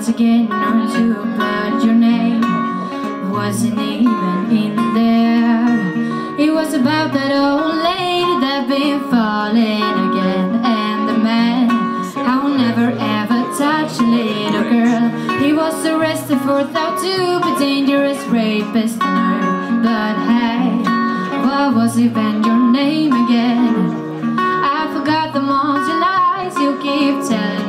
once again learned to put your name. Wasn't even in there. It was about that old lady that been falling again, and the man who never ever touched a little girl. He was arrested for thought to be dangerous rapist on her. But hey, what was even your name again? I forgot the monster lies you keep telling.